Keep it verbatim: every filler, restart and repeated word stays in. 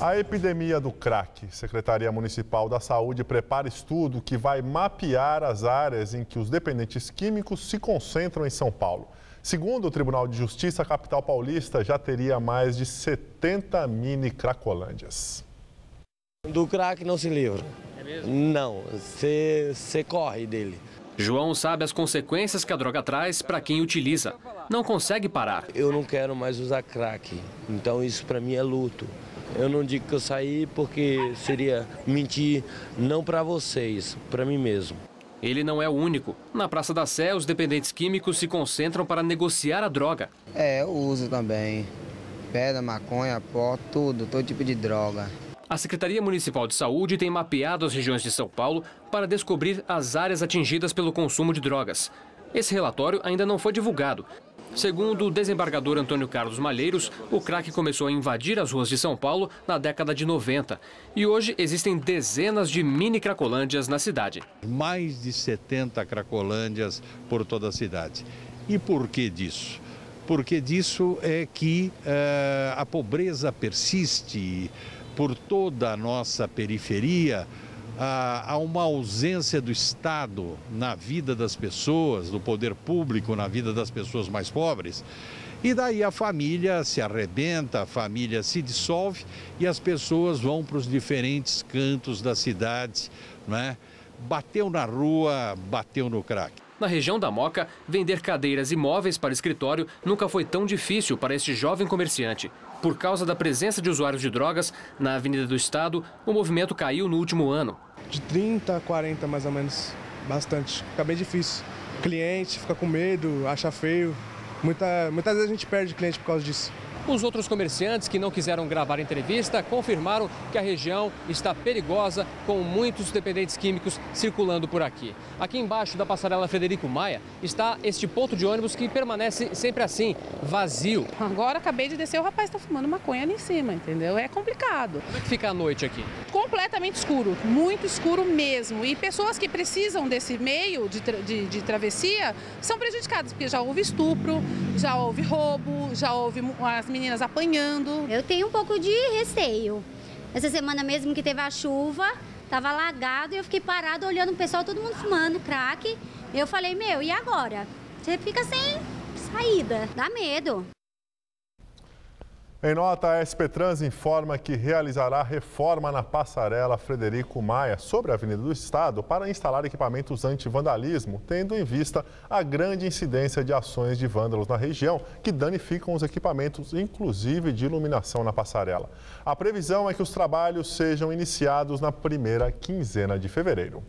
A epidemia do crack. Secretaria Municipal da Saúde prepara estudo que vai mapear as áreas em que os dependentes químicos se concentram em São Paulo. Segundo o Tribunal de Justiça, a capital paulista já teria mais de setenta mini cracolândias. Do crack não se livra. É mesmo? Não, você corre dele. João sabe as consequências que a droga traz para quem utiliza. Não consegue parar. Eu não quero mais usar crack, então isso para mim é luto. Eu não digo que eu saí porque seria mentir não para vocês, para mim mesmo. Ele não é o único. Na Praça da Sé, os dependentes químicos se concentram para negociar a droga. É, eu uso também. Pedra, maconha, pó, tudo, todo tipo de droga. A Secretaria Municipal de Saúde tem mapeado as regiões de São Paulo para descobrir as áreas atingidas pelo consumo de drogas. Esse relatório ainda não foi divulgado. Segundo o desembargador Antônio Carlos Malheiros, o crack começou a invadir as ruas de São Paulo na década de noventa. E hoje existem dezenas de mini cracolândias na cidade. Mais de setenta cracolândias por toda a cidade. E por que disso? Porque disso é que uh, a pobreza persiste por toda a nossa periferia. Há uma ausência do Estado na vida das pessoas, do poder público na vida das pessoas mais pobres. E daí a família se arrebenta, a família se dissolve e as pessoas vão para os diferentes cantos da cidade, né? Bateu na rua, bateu no crack. Na região da Mooca, vender cadeiras e móveis para escritório nunca foi tão difícil para este jovem comerciante. Por causa da presença de usuários de drogas, na Avenida do Estado, o movimento caiu no último ano. De trinta a quarenta, mais ou menos, bastante. Fica bem difícil. O cliente fica com medo, acha feio. Muita, muitas vezes a gente perde cliente por causa disso. Os outros comerciantes que não quiseram gravar a entrevista confirmaram que a região está perigosa, com muitos dependentes químicos circulando por aqui. Aqui embaixo da passarela Frederico Maia está este ponto de ônibus que permanece sempre assim, vazio. Agora acabei de descer, o rapaz está fumando maconha ali em cima, entendeu? É complicado. Como é que fica a noite aqui? Completamente escuro, muito escuro mesmo. E pessoas que precisam desse meio de, tra de, de travessia são prejudicadas, porque já houve estupro, já houve roubo, já houve as meninas apanhando. Eu tenho um pouco de receio. Essa semana mesmo que teve a chuva, estava alagado e eu fiquei parada olhando o pessoal, todo mundo fumando crack. Eu falei, meu, e agora? Você fica sem saída, dá medo. Em nota, a SPTrans informa que realizará reforma na passarela Frederico Maia sobre a Avenida do Estado para instalar equipamentos anti-vandalismo, tendo em vista a grande incidência de ações de vândalos na região, que danificam os equipamentos, inclusive de iluminação na passarela. A previsão é que os trabalhos sejam iniciados na primeira quinzena de fevereiro.